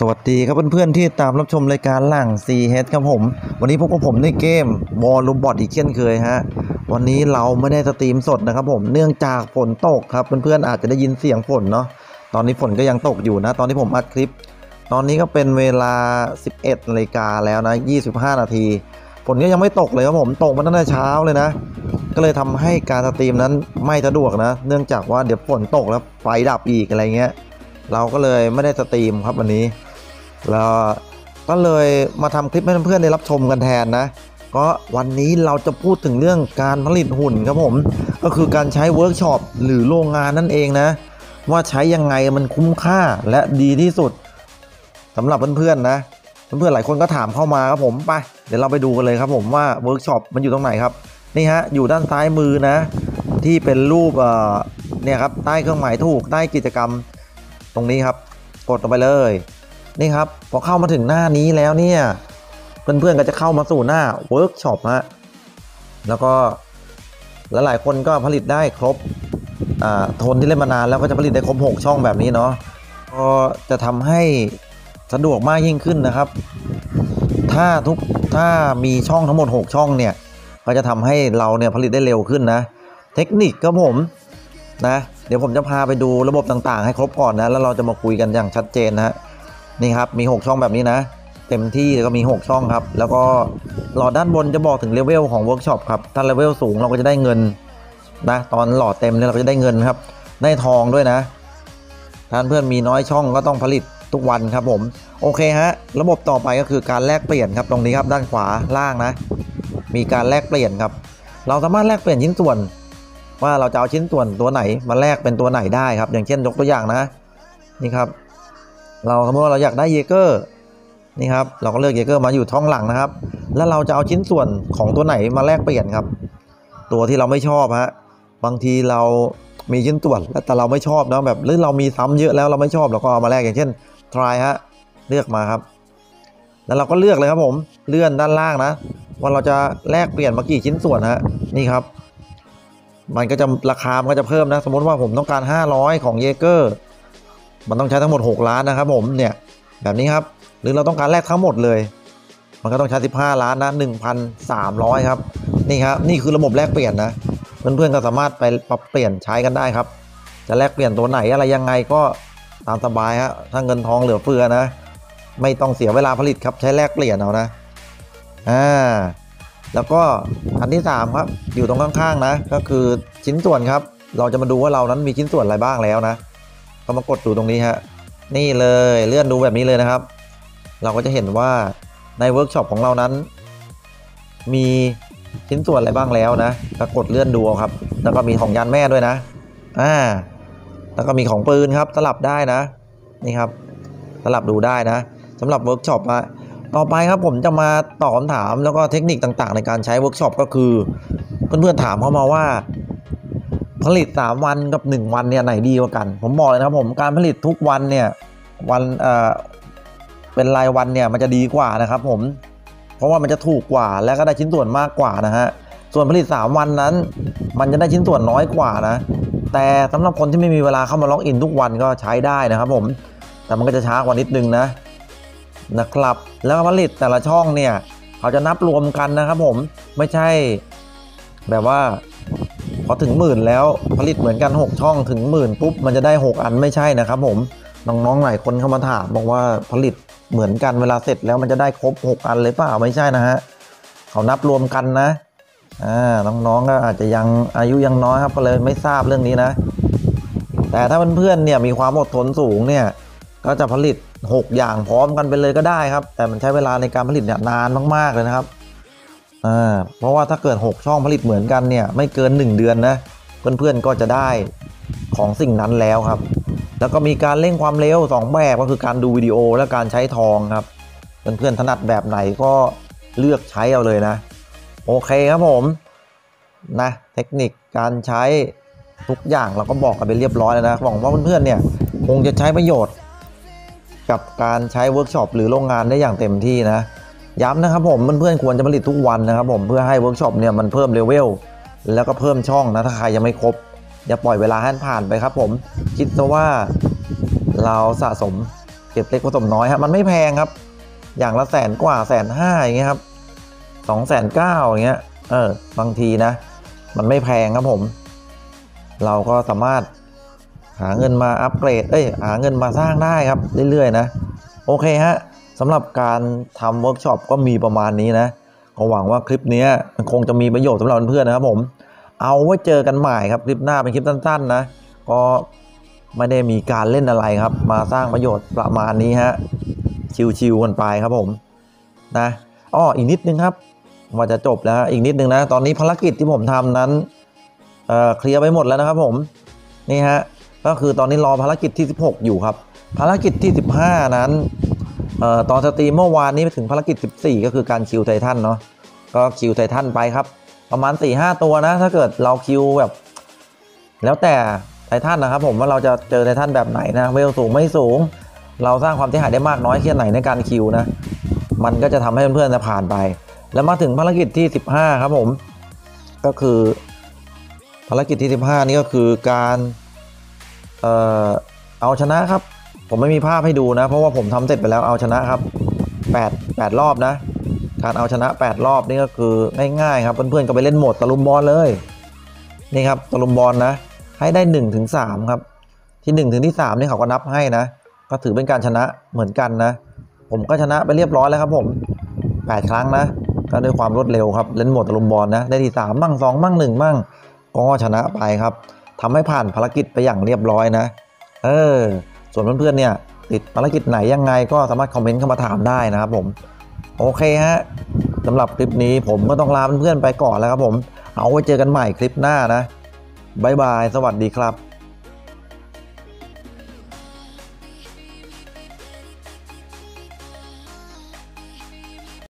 สวัสดีครับเพื่อนๆที่ตามรับชมรายการหลัง CH ครับผมวันนี้พบกับผมในเกมวอลลุ่มบอทอีกเช่นเคยฮะวันนี้เราไม่ได้สตรีมสดนะครับผมเนื่องจากฝนตกครับเพื่อนๆอาจจะได้ยินเสียงฝนเนาะตอนนี้ฝนก็ยังตกอยู่นะตอนที่ผมอัดคลิปตอนนี้ก็เป็นเวลา 11 นาฬิกาแล้วนะ25 นาทีฝนก็ยังไม่ตกเลยครับผมตกมาตั้งแต่เช้าเลยนะก็เลยทำให้การสตรีมนั้นไม่สะดวกนะเนื่องจากว่าเดี๋ยวฝนตกแล้วไฟดับอีกอะไรเงี้ยเราก็เลยไม่ได้สตรีมครับวันนี้แล้วก็เลยมาทำคลิปให้เพื่อนๆได้รับชมกันแทนนะก็วันนี้เราจะพูดถึงเรื่องการผลิตหุ่นครับผมก็คือการใช้เวิร์กช็อปหรือโรงงานนั่นเองนะว่าใช้ยังไงมันคุ้มค่าและดีที่สุดสำหรับเพื่อนๆนะเพื่อนๆหลายคนก็ถามเข้ามาครับผมไปเดี๋ยวเราไปดูกันเลยครับผมว่าเวิร์กช็อปมันอยู่ตรงไหนครับนี่ฮะอยู่ด้านซ้ายมือนะที่เป็นรูปเนี่ยครับใต้เครื่องหมายถูกใต้กิจกรรมตรงนี้ครับกดลงไปเลยนี่ครับพอเข้ามาถึงหน้านี้แล้วเนี่ยเพื่อนๆก็จะเข้ามาสู่หน้าเวิร์กช็อปฮะแล้วก็หลายคนก็ผลิตได้ครบทนที่เล่นมานานแล้วก็จะผลิตได้ครบ6ช่องแบบนี้เนาะก็จะทำให้สะดวกมากยิ่งขึ้นนะครับถ้ามีช่องทั้งหมด6ช่องเนี่ยก็จะทำให้เราเนี่ยผลิตได้เร็วขึ้นนะเทคนิคครับผมนะเดี๋ยวผมจะพาไปดูระบบต่างๆให้ครบก่อนนะแล้วเราจะมาคุยกันอย่างชัดเจนนะนี่ครับมี6ช่องแบบนี้นะเต็มที่ก็มี6ช่องครับแล้วก็หลอดด้านบนจะบอกถึงเลเวลของเวิร์กช็อปครับถ้าเลเวลสูงเราก็จะได้เงินนะตอนหลอดเต็มเนี่ยเราก็จะได้เงินครับได้ทองด้วยนะท่านเพื่อนมีน้อยช่องก็ต้องผลิตทุกวันครับผมโอเคฮะระบบต่อไปก็คือการแลกเปลี่ยนครับตรงนี้ครับด้านขวาล่างนะมีการแลกเปลี่ยนครับเราสามารถแลกเปลี่ยนชิ้นส่วนว่าเราจะเอาชิ้นส่วนตัวไหนมาแลกเป็นตัวไหนได้ครับอย่างเช่นยกตัวอย่างนะนี่ครับเราสมมติว่าเราอยากได้เยเกอร์นี่ครับเราก็เลือกเยเกอร์มาอยู่ท้องหลังนะครับแล้วเราจะเอาชิ้นส่วนของตัวไหนมาแลกเปลี่ยนครับตัวที่เราไม่ชอบฮะบางทีเรามีชิ้นส่วนแต่เราไม่ชอบนะแบบหรือเรามีซ้ำเยอะแล้วเราไม่ชอบเราก็เอามาแลกอย่างเช่นทรายฮะเลือกมาครับแล้วเราก็เลือกเลยครับผมเลื่อนด้านล่างนะว่าเราจะแลกเปลี่ยนมากี่ชิ้นส่วนฮะนี่ครับมันก็จะราคามันก็จะเพิ่มนะสมมติว่าผมต้องการ500ของเยเกอร์มันต้องใช้ทั้งหมด6ล้านนะครับผมเนี่ยแบบนี้ครับหรือเราต้องการแลกทั้งหมดเลยมันก็ต้องใช้15ล้านนะ 1,300 ครับนี่ครับนี่คือระบบแลกเปลี่ยนนะเพื่อนๆก็สามารถไปปรับเปลี่ยนใช้กันได้ครับจะแลกเปลี่ยนตัวไหนอะไรยังไงก็ตามสบายฮะถ้าเงินทองเหลือเฟือนะไม่ต้องเสียเวลาผลิตครับใช้แลกเปลี่ยนเอานะแล้วก็อันที่3ครับอยู่ตรงข้างๆนะก็คือชิ้นส่วนครับเราจะมาดูว่าเรานั้นมีชิ้นส่วนอะไรบ้างแล้วนะก็มากดดูตรงนี้ฮะนี่เลยเลื่อนดูแบบนี้เลยนะครับเราก็จะเห็นว่าในเวิร์กช็อปของเรานั้นมีชิ้นส่วนอะไรบ้างแล้วนะก็กดเลื่อนดูครับแล้วก็มีของยานแม่ด้วยนะแล้วก็มีของปืนครับสลับได้นะนี่ครับสลับดูได้นะสำหรับเวิร์กช็อปอะต่อไปครับผมจะมาตอบคำถามแล้วก็เทคนิคต่างๆในการใช้เวิร์กช็อปก็คือเพื่อนๆถามเข้ามาว่าผลิต3วันกับ1วันเนี่ยไหนดีกว่ากันผมบอกเลยนะครับผมการผลิตทุกวันเนี่ยวันเป็นรายวันเนี่ยมันจะดีกว่านะครับผมเพราะว่ามันจะถูกกว่าและก็ได้ชิ้นส่วนมากกว่านะฮะส่วนผลิต3วันนั้นมันจะได้ชิ้นส่วนน้อยกว่านะแต่สำหรับคนที่ไม่มีเวลาเข้ามาล็อกอินทุกวันก็ใช้ได้นะครับผมแต่มันก็จะช้ากว่านิดนึงนะครับแล้วผลิตแต่ละช่องเนี่ยเขาจะนับรวมกันนะครับผมไม่ใช่แบบว่าพอถึงหมื่นแล้วผลิตเหมือนกัน6ช่องถึงหมื่นปุ๊บมันจะได้6อันไม่ใช่นะครับผมน้องๆหลายคนเข้ามาถามบอกว่าผลิตเหมือนกันเวลาเสร็จแล้วมันจะได้ครบ6อันเลยเปล่าไม่ใช่นะฮะเขานับรวมกันนะน้องๆก็อาจจะยังอายุยังน้อยครับก็เลยไม่ทราบเรื่องนี้นะแต่ถ้าเพื่อนๆเนี่ยมีความอดทนสูงเนี่ยก็จะผลิต6อย่างพร้อมกันไปเลยก็ได้ครับแต่มันใช้เวลาในการผลิตเนี่ยนานมากๆเลยนะครับเพราะว่าถ้าเกิด6ช่องผลิตเหมือนกันเนี่ยไม่เกิน1เดือนนะเพื่อนๆก็จะได้ของสิ่งนั้นแล้วครับแล้วก็มีการเร่งความเร็ว2แบบก็คือการดูวิดีโอและการใช้ทองครับเพื่อนๆถนัดแบบไหนก็เลือกใช้เอาเลยนะโอเคครับผมนะเทคนิคการใช้ทุกอย่างเราก็บอกกันไปเรียบร้อยแล้วนะหวังว่าเพื่อนๆเนี่ยคงจะใช้ประโยชน์กับการใช้เวิร์กช็อปหรือโรงงานได้อย่างเต็มที่นะย้ำนะครับผมเพื่อนๆควรจะผลิตทุกวันนะครับผมเพื่อให้เวิร์กช็อปเนี่ยมันเพิ่มเลเวลแล้วก็เพิ่มช่องนะถ้าใครยังไม่ครบอย่าปล่อยเวลาให้ผ่านไปครับผมคิดซะว่าเราสะสม เก็บเล็กผสมน้อยครับมันไม่แพงครับอย่างละแสนกว่า150,000อย่างเงี้ยครับ290,000อย่างเงี้ยบางทีนะมันไม่แพงครับผมเราก็สามารถหาเงินมาอัปเกรดหาเงินมาสร้างได้ครับเรื่อยๆนะโอเคฮะสำหรับการทำเวิร์กช็อปก็มีประมาณนี้นะก็หวังว่าคลิปนี้มันคงจะมีประโยชน์สำหรับเพื่อนๆนะครับผมเอาไว้เจอกันใหม่ครับคลิปหน้าเป็นคลิปสั้นๆนะก็ไม่ได้มีการเล่นอะไรครับมาสร้างประโยชน์ประมาณนี้ฮะชิวๆกันไปครับผมนะอีกนิดนึงครับว่าจะจบแล้วอีกนิดนึงนะตอนนี้ภารกิจที่ผมทำนั้นเคลียร์ไปหมดแล้วนะครับผมนี่ฮะก็คือตอนนี้รอภารกิจที่16อยู่ครับภารกิจที่15นั้นตอนสตรีมเมื่อวานนี้ไปถึงภารกิจ14ก็คือการคิวไททันเนาะก็คิวไททันไปครับประมาณ 4-5 ตัวนะถ้าเกิดเราคิวแบบแล้วแต่ไททันนะครับผมว่าเราจะเจอไททันแบบไหนนะเวลสูงไม่สูงเราสร้างความเสียหายได้มากน้อยแค่ไหนในการคิวนะมันก็จะทำให้เพื่อนๆจะผ่านไปแล้วมาถึงภารกิจที่15ครับผมก็คือภารกิจที่15นี้ก็คือการเอาชนะครับผมไม่มีภาพให้ดูนะเพราะว่าผมทำเสร็จไปแล้วเอาชนะครับ8รอบนะการเอาชนะ8รอบนี่ก็คือง่ายๆครับเพื่อนๆก็ไปเล่นโหมดตะลุมบอลเลยนี่ครับตะลุมบอลนะให้ได้1-3ครับที่1-3นี่เขาก็นับให้นะก็ถือเป็นการชนะเหมือนกันนะผมก็ชนะไปเรียบร้อยแล้วครับผม8ครั้งนะก็ด้วยความรวดเร็วครับเล่นโหมดตะลุมบอลนะได้ที่3มั่ง2มั่ง1มั่งก็ชนะไปครับทำให้ผ่านภารกิจไปอย่างเรียบร้อยนะส่วนเพื่อนๆเนี่ยติดภารกิจไหนยังไงก็สามารถคอมเมนต์เข้ามาถามได้นะครับผมโอเคฮะสำหรับคลิปนี้ผมก็ต้องลาเพื่อนๆไปก่อนแล้วครับผมเอาไว้เจอกันใหม่คลิปหน้านะบ๊ายบายสวัสดีครับ